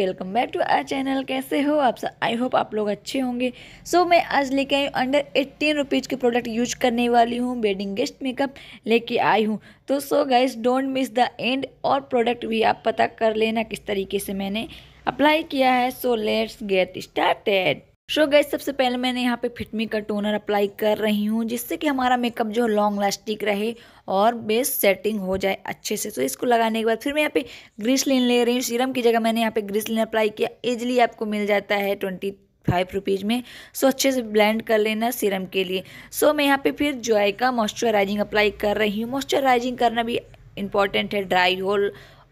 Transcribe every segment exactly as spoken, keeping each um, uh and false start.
Welcome back to our channel. कैसे हो आप सब? आई होप आप लोग अच्छे होंगे। सो so, मैं आज लेके आई हूँ अंडर एट्टीन रुपीज़ के प्रोडक्ट यूज करने वाली हूँ। वेडिंग गेस्ट मेकअप लेके आई हूँ। तो so guys don't miss the end और प्रोडक्ट भी आप पता कर लेना किस तरीके से मैंने अप्लाई किया है। So let's get started. So guys सबसे पहले मैंने यहाँ पे फिटमी का टोनर अप्लाई कर रही हूँ जिससे कि हमारा मेकअप जो लॉन्ग लास्टिक रहे और बेस सेटिंग हो जाए अच्छे से। तो so, इसको लगाने के बाद फिर मैं यहाँ पे ग्रीस लाइन ले रही हूँ। सीरम की जगह मैंने यहाँ पे ग्रीस लाइन अप्लाई किया। ईजिली आपको मिल जाता है ट्वेंटी फाइव रुपीज़ में। सो so, अच्छे से ब्लेंड कर लेना सीरम के लिए। सो so, मैं यहाँ पे फिर जॉय का मॉइस्चराइजिंग अप्लाई कर रही हूँ। मॉइस्चराइजिंग करना भी इम्पॉर्टेंट है, ड्राई हो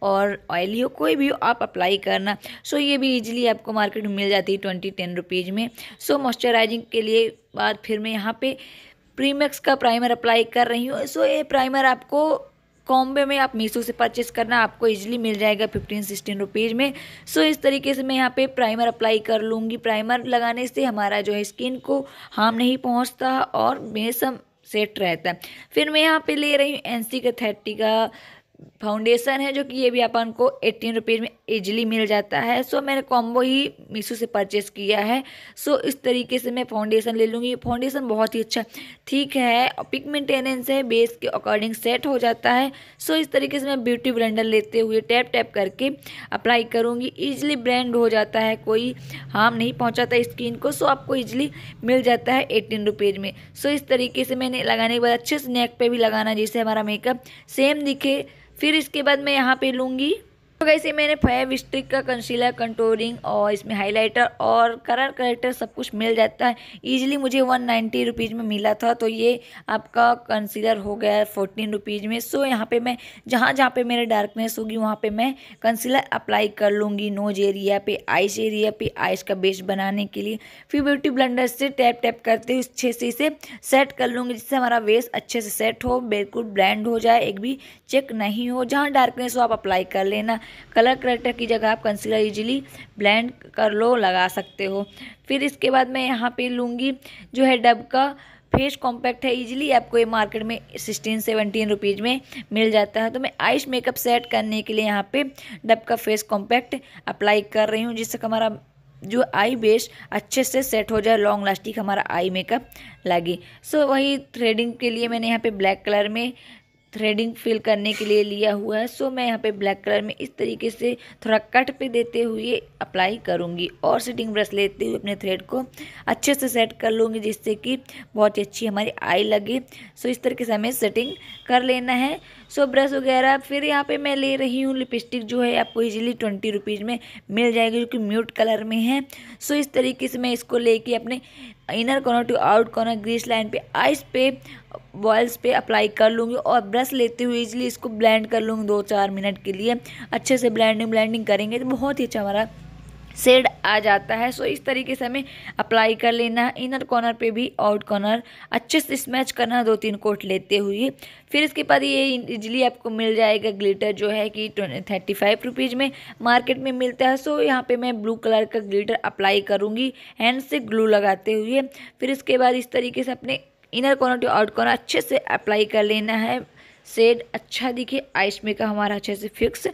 और ऑयली हो कोई भी हो आप अप्लाई करना। सो so, ये भी इजीली आपको मार्केट में मिल जाती है ट्वेंटी टेन रुपीज़ में। सो so, मॉइस्चराइजिंग के लिए बाद फिर मैं यहाँ पे प्रीमिक्स का प्राइमर अप्लाई कर रही हूँ। सो so, ये प्राइमर आपको कॉम्बे में आप मीशो से परचेस करना, आपको इजीली मिल जाएगा फिफ्टीन सिक्सटीन रुपीज़ में। सो so, इस तरीके से मैं यहाँ पे प्राइमर अप्लाई कर लूँगी। प्राइमर लगाने से हमारा जो है स्किन को हार्म नहीं पहुँचता और बेसम सेट रहता है। फिर मैं यहाँ पर ले रही हूँ एन सी कैथेथिका फाउंडेशन है जो कि ये भी अपन को एटीन रुपीज़ में इजीली मिल जाता है। सो मैंने कॉम्बो ही मीशो से परचेस किया है। सो इस तरीके से मैं फाउंडेशन ले लूँगी। फाउंडेशन बहुत ही अच्छा ठीक है, पिगमेंटेनेंस है, बेस के अकॉर्डिंग सेट हो जाता है। सो इस तरीके से मैं ब्यूटी ब्लेंडर लेते हुए टैप टैप करके अप्लाई करूँगी। ईजिली ब्लेंड हो जाता है, कोई हार्म नहीं पहुँचाता स्किन को। सो आपको ईजिली मिल जाता है एटीन रुपीज़ में। सो इस तरीके से मैंने लगाने के बाद अच्छे से नेक पे भी लगाना जिससे हमारा मेकअप सेम दिखे। फिर इसके बाद मैं यहाँ पे लूँगी। तो वैसे मैंने फाइव स्टिक का कंसीलर, कंटूरिंग और इसमें हाइलाइटर और कलर करेक्टर सब कुछ मिल जाता है। ईजिली मुझे वन नाइन्टी रुपीज़ में मिला था। तो ये आपका कंसीलर हो गया फोर्टीन रुपीज़ में। सो यहाँ पे मैं जहाँ जहाँ पे मेरे डार्कनेस होगी वहाँ पे मैं कंसीलर अप्लाई कर लूँगी। नोज एरिया पे, आइस एरिया पे, आइस का बेस बनाने के लिए। फिर ब्यूटी ब्लेंडर से टैप टैप करते हुए अच्छे से इसे सेट कर लूँगी जिससे हमारा बेस अच्छे से सेट हो, बिल्कुल ब्लेंड हो जाए, एक भी चेक नहीं हो। जहाँ डार्कनेस हो आप अप्लाई कर लेना। कलर करेक्टर की जगह आप कंसीलर इजीली ब्लेंड कर लो, लगा सकते हो। फिर इसके बाद मैं यहाँ पे लूँगी जो है डब का फेस कॉम्पैक्ट है। इजीली आपको ये मार्केट में सिक्सटीन सेवनटीन रुपीज़ में मिल जाता है। तो मैं आइश मेकअप सेट करने के लिए यहाँ पे डब का फेस कॉम्पैक्ट अप्लाई कर रही हूँ जिससे हमारा जो आई बेस अच्छे से सेट हो जाए, लॉन्ग लास्टिक हमारा आई मेकअप लगे। सो वही थ्रेडिंग के लिए मैंने यहाँ पर ब्लैक कलर में थ्रेडिंग फिल करने के लिए लिया हुआ है। सो मैं यहाँ पे ब्लैक कलर में इस तरीके से थोड़ा कट पे देते हुए अप्लाई करूँगी और सेटिंग ब्रश लेते हुए अपने थ्रेड को अच्छे से सेट कर लूँगी जिससे कि बहुत ही अच्छी हमारी आई लगे। सो इस तरीके से हमें सेटिंग कर लेना है। सो ब्रश वगैरह। फिर यहाँ पे मैं ले रही हूँ लिपस्टिक जो है आपको ईजिली ट्वेंटी रुपीज़ में मिल जाएगी जो कि म्यूट कलर में है। सो इस तरीके से मैं इसको लेके अपने inner corner to out corner, crease line पे, आइस पे, बॉयल्स पे अप्लाई कर लूँगी और ब्रश लेते हुए इजीली इसको ब्लेंड कर लूँगी दो चार मिनट के लिए। अच्छे से ब्लेंडिंग ब्लेंडिंग करेंगे तो बहुत ही अच्छा हमारा शेड आ जाता है। सो इस तरीके से हमें अप्लाई कर लेना है। इनर कॉर्नर पे भी आउट कॉर्नर अच्छे से स्मैच करना, दो तीन कोट लेते हुए। फिर इसके बाद ये इजीली आपको मिल जाएगा ग्लिटर जो है कि थर्टी फाइव रुपीज़ में मार्केट में मिलता है। सो यहाँ पे मैं ब्लू कलर का ग्लिटर अप्लाई करूँगी हैंड से ग्लू लगाते हुए। फिर इसके बाद इस तरीके से अपने inner corner to out corner अच्छे से अप्लाई कर लेना है, शेड अच्छा दिखे, आइस मेकअप हमारा अच्छे से फिक्स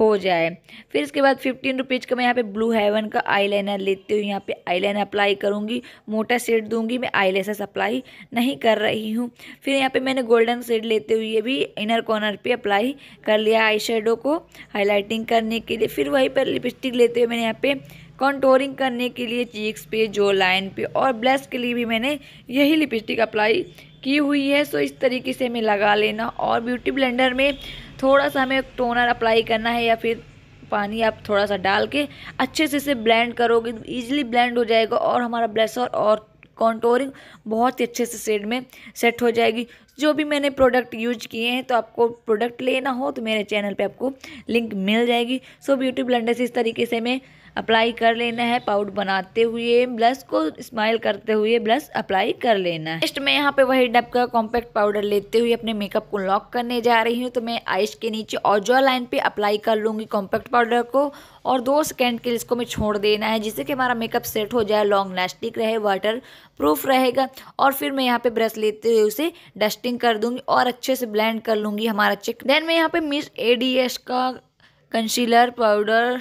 हो जाए। फिर इसके बाद फिफ्टीन रुपीज़ का मैं यहाँ पे ब्लू हेवन का आईलाइनर लेते हुए यहाँ पे आईलाइनर अप्लाई करूँगी। मोटा शेड दूंगी, मैं आईलैशेस अप्लाई नहीं कर रही हूँ। फिर यहाँ पे मैंने गोल्डन शेड लेते हुए भी इनर कॉर्नर पे अप्लाई कर लिया आई शेडो को हाईलाइटिंग करने के लिए। फिर वहीं पर लिपस्टिक लेते हुए मैंने यहाँ पे कॉन्टोरिंग करने के लिए चीक्स पे, जो लाइन पे और ब्लश के लिए भी मैंने यही लिपस्टिक अप्लाई की हुई है। सो इस तरीके से हमें लगा लेना। और ब्यूटी ब्लेंडर में थोड़ा सा हमें टोनर अप्लाई करना है या फिर पानी आप थोड़ा सा डाल के अच्छे से इसे ब्लेंड करोगे तो ईजिली ब्लेंड हो जाएगा और हमारा ब्लेसर और कॉन्टोरिंग बहुत ही अच्छे से शेड में सेट हो जाएगी। जो भी मैंने प्रोडक्ट यूज किए हैं तो आपको प्रोडक्ट लेना हो तो मेरे चैनल पे आपको लिंक मिल जाएगी। सो ब्यूटी ब्लेंडर से इस तरीके से मैं अप्लाई कर लेना है। पाउडर बनाते हुए ब्लश को स्माइल करते हुए ब्लश अप्लाई कर लेना है। नेक्स्ट मैं यहाँ पे वही डब का कॉम्पैक्ट पाउडर लेते हुए अपने मेकअप को लॉक करने जा रही हूँ। तो मैं आइस के नीचे और जॉ लाइन पे अप्लाई कर लूँगी कॉम्पैक्ट पाउडर को और दो सेकेंड के लिए इसको मैं छोड़ देना है जिससे कि हमारा मेकअप सेट हो जाए, लॉन्ग लास्टिक रहे, वाटर प्रूफ रहेगा। और फिर मैं यहाँ पे ब्रश लेते हुए उसे डस्टिंग कर दूँगी और अच्छे से ब्लेंड कर लूँगी हमारा चेक। देन मैं यहाँ पे मिस ए डी एस का कंसीलर पाउडर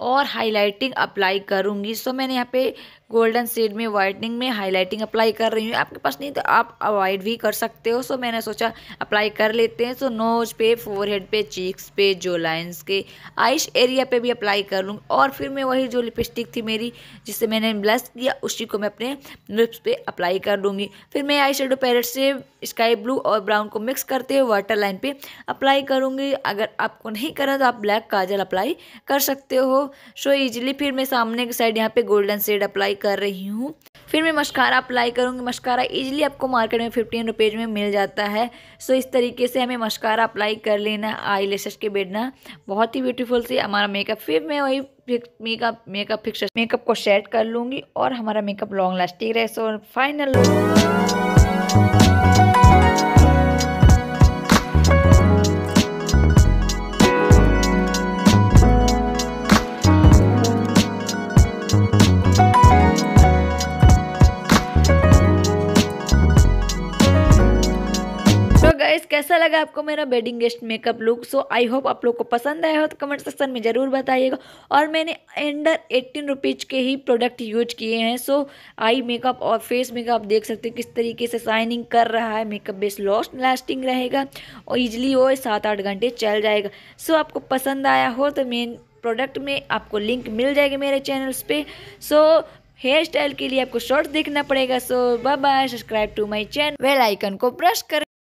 और हाइलाइटिंग अप्लाई करूँगी। सो मैंने यहाँ पे गोल्डन शेड में वाइटनिंग में हाइलाइटिंग अप्लाई कर रही हूँ। आपके पास नहीं तो आप अवॉइड भी कर सकते हो। सो मैंने सोचा अप्लाई कर लेते हैं। सो नोज पे, फोरहेड पे, चीक्स पे, जो लाइंस के आइश एरिया पे भी अप्लाई कर लूँगी। और फिर मैं वही जो लिपस्टिक थी मेरी जिससे मैंने ब्लश किया उसी को मैं अपने लिप्स पे अप्लाई कर लूँगी। फिर मैं आई शेडो पैलेट से स्काई ब्लू और ब्राउन को मिक्स करते हुए वाटर लाइन पर अप्लाई करूँगी। अगर आपको नहीं करना तो आप ब्लैक काजल अप्लाई कर सकते हो सो ईजिली। फिर मैं सामने की साइड यहाँ पर गोल्डन शेड अप्लाई कर रही हूँ। फिर मैं मस्कारा अप्लाई करूँगी। मस्कारा इजीली आपको मार्केट में फिफ्टीन रुपीज़ में मिल जाता है। सो इस तरीके से हमें मस्कारा अप्लाई कर लेना, आई लैशेस के बैठना बहुत ही ब्यूटीफुल से हमारा मेकअप। फिर मैं वही मेकअप मेकअप फिक्सर मेकअप को सेट कर लूँगी और हमारा मेकअप लॉन्ग लास्टिंग रहे। सो फाइनल गाइस, कैसा लगा आपको मेरा wedding guest makeup look. So I hope आप लोग को पसंद आया हो तो कमेंट सेक्शन में ज़रूर बताइएगा। और मैंने अंडर एटीन रुपीज़ के ही प्रोडक्ट यूज किए हैं। सो आई मेकअप और फेस मेकअप देख सकते हो किस तरीके से शाइनिंग कर रहा है। मेकअप बेस लॉस्ट लास्टिंग रहेगा और इजीली वो सात आठ घंटे चल जाएगा। सो आपको पसंद आया हो तो मेन प्रोडक्ट में आपको लिंक मिल जाएगी मेरे चैनल्स पे। सो हेयर स्टाइल के लिए आपको शॉर्ट्स देखना पड़ेगा। So bye bye, subscribe to my channel, bell icon को प्रेस करें।